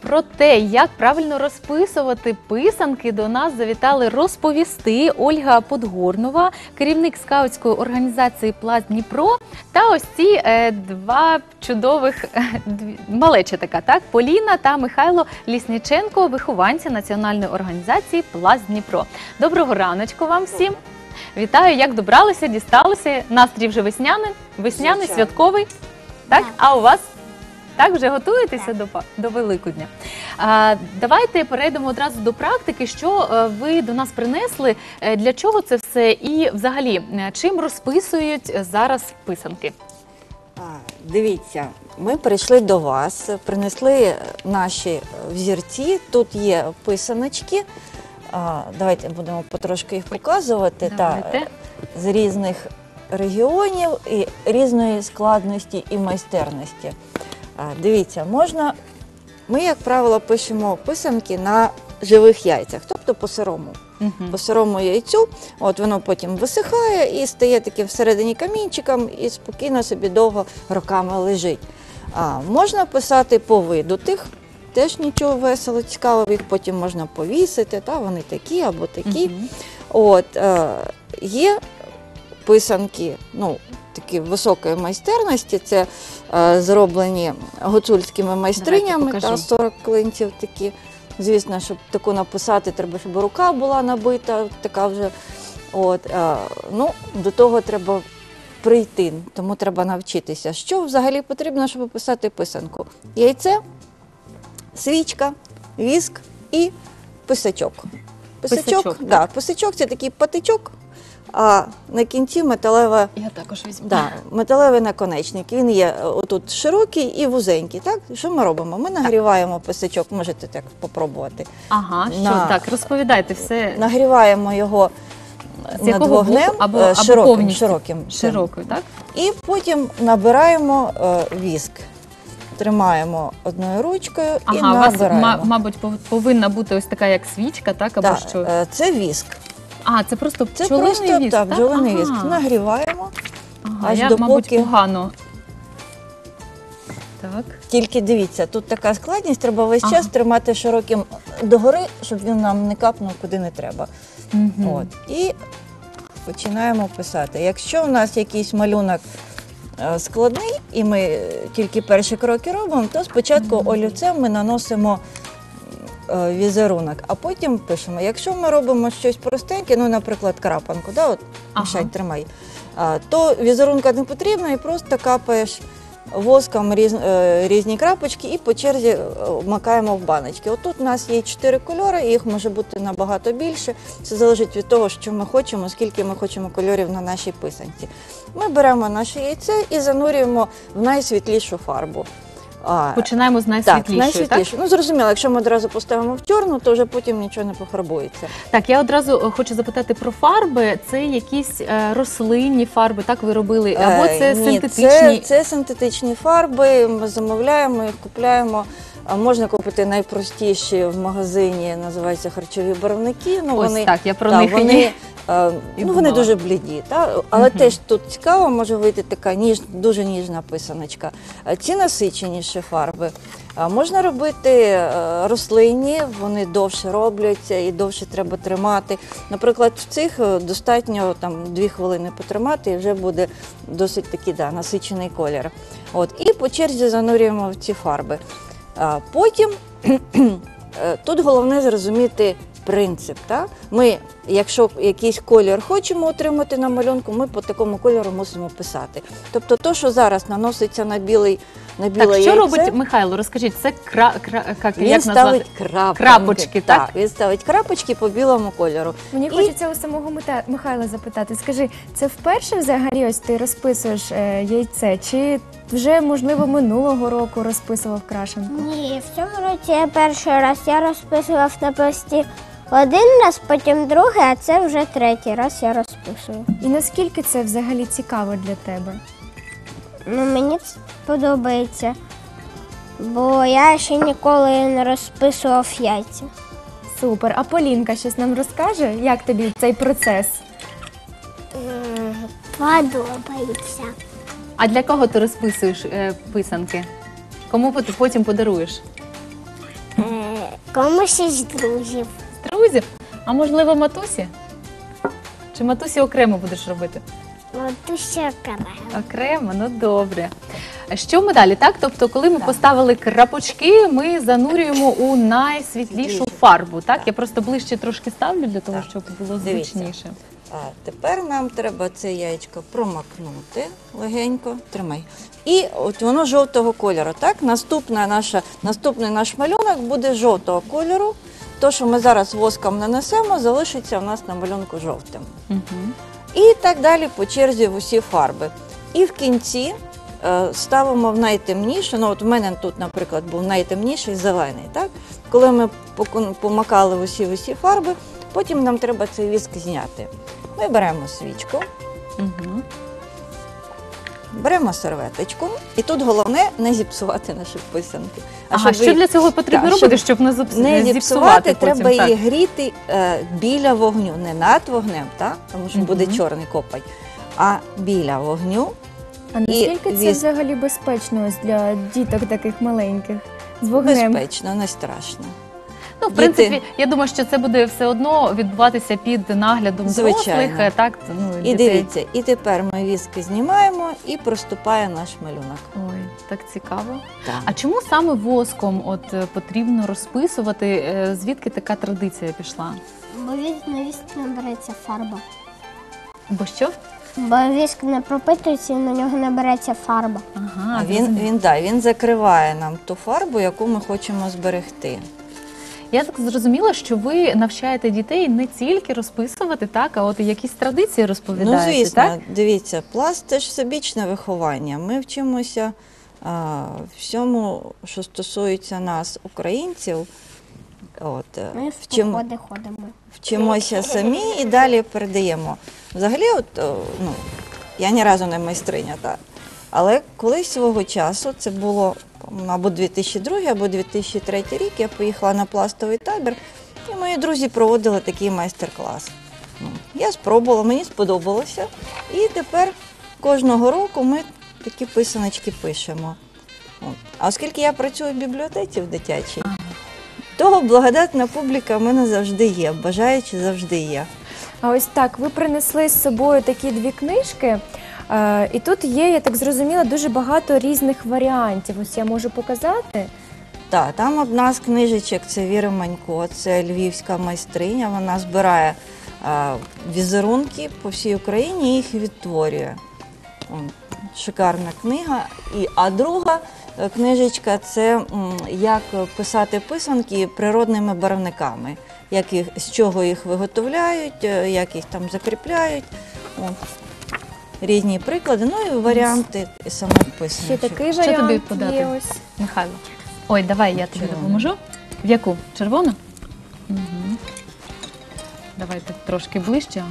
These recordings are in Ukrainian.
Про те, як правильно розписувати писанки, до нас завітали розповісти Ольга Подгорнова, керівник скаутської організації «Плас Дніпро», та ось ці два чудових малечі, так? Поліна та Михайло Лісніченко, вихованці Національної організації «Плас Дніпро». Доброго раночку вам всім! Вітаю, як добралися, дісталися, настрій вже весняний, святковий, так? А у вас? Так, вже готуєтеся до Великодня? Давайте перейдемо одразу до практики, що ви до нас принесли, для чого це все і взагалі, чим розписують зараз писанки? Дивіться, ми прийшли до вас, принесли наші взірці, тут є писаночки, давайте будемо потрошки їх показувати, з різних регіонів і різної складності і майстерності. Дивіться, можна, ми, як правило, пишемо писанки на живих яйцях, тобто по сирому яйцю, от воно потім висихає і стає таким всередині камінчиком і спокійно собі довго роками лежить. Можна писати по виду тих, теж нічого весело, цікавого, їх потім можна повісити, вони такі або такі. От, є писанки, такі високої майстерності, це зроблені гуцульськими майстринями, 40 клинців такі. Звісно, щоб таку написати, треба, щоб рука була набита, така вже, до того треба прийти, тому треба навчитися. Що взагалі потрібно, щоб писати писанку? Яйце, свічка, віск і писачок. Писачок – це такий патичок, а на кінці металевий наконечник. Він є отут широкий і вузенький. Що ми робимо? Ми нагріваємо писачок, можете так спробувати. Ага, що так, розповідайте все. Нагріваємо його над вогнем, широким. І потім набираємо віск. Тримаємо одною ручкою і набираємо. Ага, у вас, мабуть, повинна бути ось така, як свічка, так? Так, це віск. А, це просто бджолиний віск, так? Так, бджолиний віск. Нагріваємо, аж допоки... Мабуть, погано. Тільки дивіться, тут така складність, треба весь час тримати широким догори, щоб він нам не капнув куди не треба. І починаємо писати. Якщо у нас якийсь малюнок складний, і ми тільки перші кроки робимо, то спочатку олівцем ми наносимо візерунок, а потім пишемо. Якщо ми робимо щось простеньке, наприклад, крапанку, мішать, тримай, то візерунка не потрібно і просто капаєш воском різні крапочки і по черзі макаємо в баночки. Отут у нас є 4 кольори, їх може бути набагато більше. Це залежить від того, що ми хочемо, скільки ми хочемо кольорів на нашій писанці. Ми беремо наше яйце і занурюємо в найсвітлішу фарбу. Починаємо з найсвітлішої, так? Ну, зрозуміло, якщо ми одразу поставимо в чорну, то вже потім нічого не пофарбується. Так, я одразу хочу запитати про фарби. Це якісь рослинні фарби, так, ви робили? Або це синтетичні? Ні, це синтетичні фарби, ми замовляємо їх, купляємо. Можна купити найпростіші в магазині, називаються харчові барвники. Ось так, я про них і не думала. Вони дуже бліді, але теж тут цікаво, може вийти така дуже ніжна писаночка. Ці насиченіші фарби. Можна робити рослинні, вони довше робляться і довше треба тримати. Наприклад, в цих достатньо 2 хвилини потримати і вже буде досить такий насичений колір. І по черзі занурюємо в ці фарби. Потім, тут головне зрозуміти принцип. Ми, якщо якийсь колір хочемо отримати на малюнку, ми по такому кольору мусимо писати. Тобто, те, що зараз наноситься на біле яйце... Так, що робить Михайло? Розкажіть, це крапочки, так? Він ставить крапочки по білому кольору. Мені хочеться у самого Михайла запитати. Скажи, це вперше взагалі ось ти розписуєш яйце, чи... Вже, можливо, минулого року розписував крашенку? Ні, в цьому році я перший раз розписував на пості один раз, потім другий, а це вже третій раз я розписую. І наскільки це взагалі цікаво для тебе? Ну, мені це подобається, бо я ще ніколи не розписував яйця. Супер. А Полінка щось нам розкаже? Як тобі цей процес? Подобається. А для кого ти розписуєш писанки? Кому потім подаруєш? Комусь із друзів. З друзів? А можливо матусі? Чи матусі окремо будеш робити? Матусі окремо. Окремо? Ну добре. Що ми далі, так? Тобто, коли ми поставили крапочки, ми занурюємо у найсвітлішу фарбу, так? Я просто ближче трошки ставлю, для того, щоб було зручніше. А тепер нам треба це яєчко промокнути легенько, тримай. І от воно жовтого кольору, так? Наступний наш малюнок буде жовтого кольору. То, що ми зараз воском нанесемо, залишиться у нас на малюнку жовтим. І так далі по черзі в усі фарби. І в кінці ставимо в найтемніше, ну от в мене тут, наприклад, був найтемніший зелений, так? Коли ми помакали в усі фарби, потім нам треба цей віск зняти. Ми беремо свічку, беремо серветочку, і тут головне не зіпсувати наші писанки. А що для цього потрібно робити, щоб не зіпсувати потім? Не зіпсувати, треба її гріти біля вогню, не над вогнем, тому що буде чорний копоть, а біля вогню. А наскільки це взагалі безпечно для діток таких маленьких з вогнем? Безпечно, не страшно. Ну, в принципі, я думаю, що це буде все одно відбуватися під наглядом дорослих, так? І дивіться, і тепер ми віски знімаємо, і проступає наш малюнок. Ой, так цікаво. А чому саме воском от потрібно розписувати? Звідки така традиція пішла? Бо віск набереться фарба. Бо що? Бо віск не пропитується і на нього набереться фарба. Він закриває нам ту фарбу, яку ми хочемо зберегти. Я так зрозуміла, що ви навчаєте дітей не тільки розписувати, а от якісь традиції розповідаєте, так? Ну, звісно. Дивіться, пласт – це ж всебічне виховання. Ми вчимося всьому, що стосується нас, українців. Ми в походи ходимо. Вчимося самі і далі передаємо. Взагалі, я ні разу не майстриня, але колись свого часу, це було або 2002, або 2003 рік, я поїхала на пластовий табір, і мої друзі проводили такий майстер-клас. Я спробувала, мені сподобалося, і тепер кожного року ми такі писаночки пишемо. А оскільки я працюю в бібліотеці в дитячій, того благодатна публіка в мене завжди є, бажаючи завжди є. А ось так, ви принесли з собою такі дві книжки, і тут є, я так зрозуміла, дуже багато різних варіантів. Ось я можу показати? Так, там одна з книжечок – це Віри Манько, це львівська майстриня, вона збирає візерунки по всій Україні і їх відтворює. Шикарна книга. А друга книжечка – це як писати писанки природними барвниками, з чого їх виготовляють, як їх там закріпляють. Різні приклади, ну і варіанти самих писанок. Ще такий варіант є ось. Михайло. Ой, давай я тобі допоможу. В яку? Червону? Давайте трошки ближче.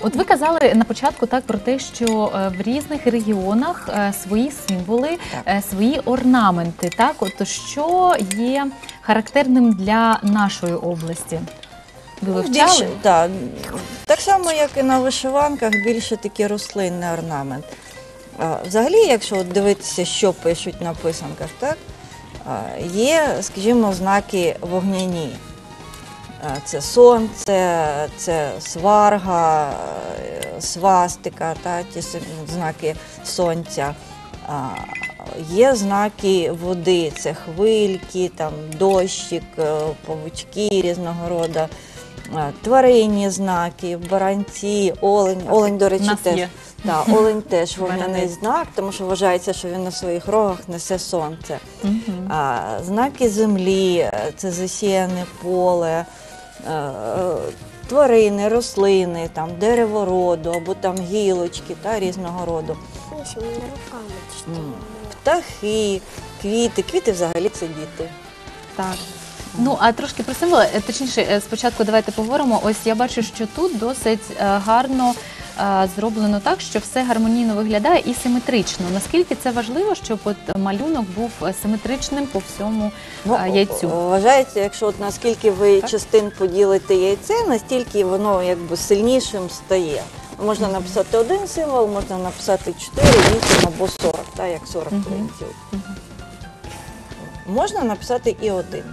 От ви казали на початку про те, що в різних регіонах свої символи, свої орнаменти. Що є характерним для нашої області? Ви вивчали? Так само, як і на вишиванках, більше такий рослинний орнамент. Взагалі, якщо дивитися, що пишуть на писанках, є, скажімо, знаки вогняні. Це сонце, це сварга, свастика, ті знаки сонця. Є знаки води, це хвильки, дощик, павучки різного роду, тваринні знаки, баранці, олень. Олень теж вогняний знак, тому що вважається, що він на своїх рогах несе сонце. Знаки землі, це засіяне поле, тварини, рослини, дерево-роду або гілочки різного роду. Птахи, квіти. Квіти взагалі це діти. Так. Ну, а трошки про символи. Точніше, спочатку давайте поговоримо. Ось я бачу, що тут досить гарно зроблено так, що все гармонійно виглядає і симетрично. Наскільки це важливо, щоб малюнок був симетричним по всьому яйцю? Вважається, якщо наскільки ви частин поділите яйце, настільки воно сильнішим стає. Можна написати один символ, можна написати 4, 8 або 40, як 40 клинців. можна написати і один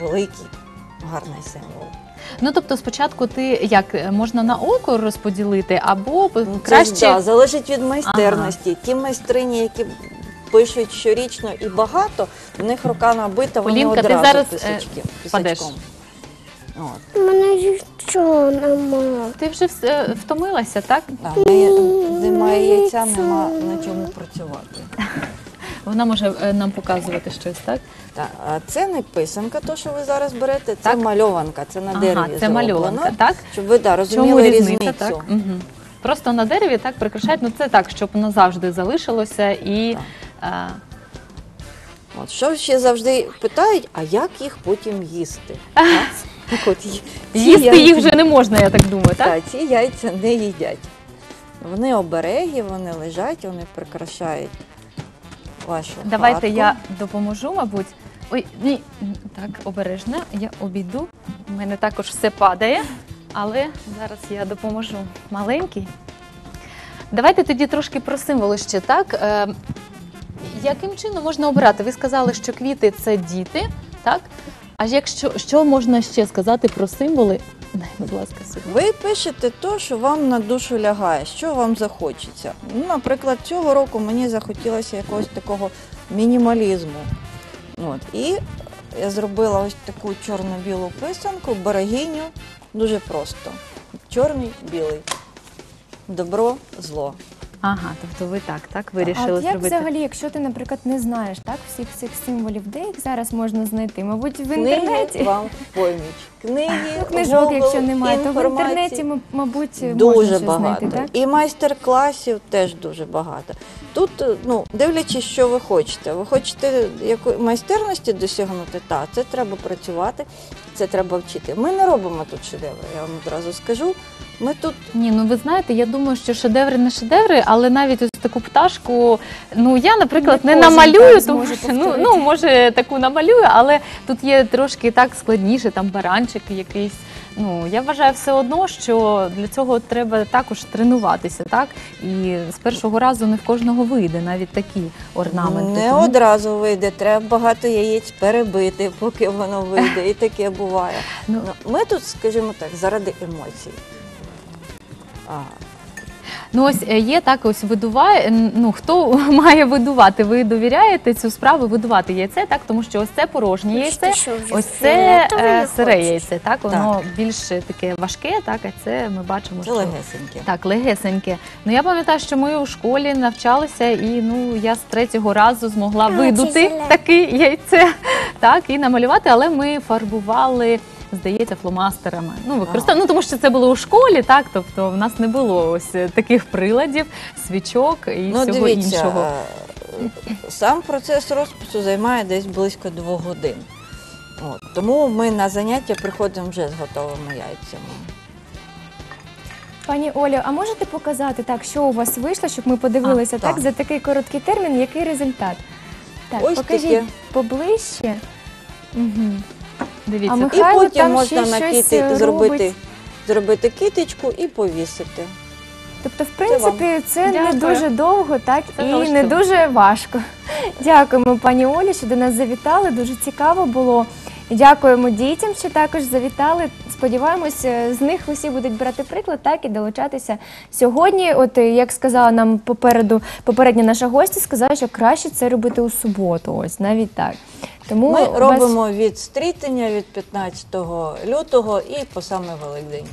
великий гарний символ. Ну, тобто спочатку ти як, можна на око розподілити, або краще… Так, залежить від майстерності. Ага. Ті майстрині, які пишуть щорічно і багато, в них рука набита, вони одразу писачком. Полінка, ти зараз падеш. У мене яйця нема. Ти вже втомилася, так? Так, немає яйця, нема на чому працювати. Вона може нам показувати щось, так? Так. Це не писанка, то, що ви зараз берете, це мальованка, це на дереві зроблена. Це мальованка, так? Щоб ви розуміли різницю. Просто на дереві так прикрашають, ну це так, щоб воно завжди залишилося і… Що ще завжди питають, а як їх потім їсти? Їсти їх вже не можна, я так думаю, так? Так, ці яйця не їдять. Вони обереги, вони лежать, вони прикрашають. Давайте я допоможу, мабуть. Ой, ні, так, обережно, я обійду. У мене також все падає, але зараз я допоможу. Маленький. Давайте тоді трошки про символи ще, так? Яким чином можна обирати? Ви сказали, що квіти – це діти, так? А що можна ще сказати про символи? Будь ласка, сюди. Ви пишете те, що вам на душу лягає, що вам захочеться. Наприклад, цього року мені захотілося якогось такого мінімалізму. І я зробила ось таку чорно-білу писанку, берегиню, дуже просто. Чорний, білий. Добро, зло. Ага, тобто ви так вирішили зробити. А як взагалі, якщо ти, наприклад, не знаєш всіх цих символів, де їх зараз можна знайти? Мабуть, в інтернеті? Книги вам в поміч. Книжок, якщо немає, то в інтернеті, мабуть, можна щось знайти, так? І майстер-класів теж дуже багато. Тут, дивлячись, що ви хочете. Ви хочете майстерності досягнути? Так, це треба працювати, це треба вчити. Ми не робимо тут шедеври, я вам одразу скажу. Ні, ну ви знаєте, я думаю, що шедеври не шедеври, але навіть ось таку пташку, ну я, наприклад, не намалюю, тому що, ну, може, таку намалюю, але тут є трошки так складніше, там баранчик якийсь. Ну, я вважаю все одно, що для цього треба також тренуватися, так? І з першого разу не в кожного вийде навіть такі орнаменти. Не одразу вийде, треба багато яєць перебити, поки воно вийде, і таке буває. Ми тут, скажімо так, заради емоцій. Ну ось є так, ось видуває, ну хто має видувати, ви довіряєте цю справу видувати яйце, так, тому що ось це порожнє яйце, ось це сире яйце, так, воно більш таке важке, так, а це ми бачимо, що… Це легесеньке. Так, легесеньке. Ну я пам'ятаю, що ми у школі навчалися і, ну, я з третього разу змогла видути таке яйце, так, і намалювати, але ми фарбували… здається, фломастерами. Ну, тому що це було у школі, так? Тобто в нас не було ось таких приладів, свічок і всього іншого. Ну, дивіться, сам процес розпису займає десь близько 2 годин. Тому ми на заняття приходимо вже з готовими яйцями. Пані Олю, а можете показати так, що у вас вийшло, щоб ми подивилися так за такий короткий термін, який результат? Так, покажіть поближче. Дивіться. І потім можна зробити китичку і повісити. Тобто, в принципі, це не дуже довго і не дуже важко. Дякуємо, пані Олі, що до нас завітали, дуже цікаво було. Дякуємо дітям, що також завітали. Сподіваємось, з них усі будуть брати приклад, так, і долучатися сьогодні. От, як сказала нам попередня наша гостя, сказала, що краще це робити у суботу, ось, навіть так. Ми робимо від стрітення, від 15 лютого і по саме Великдень.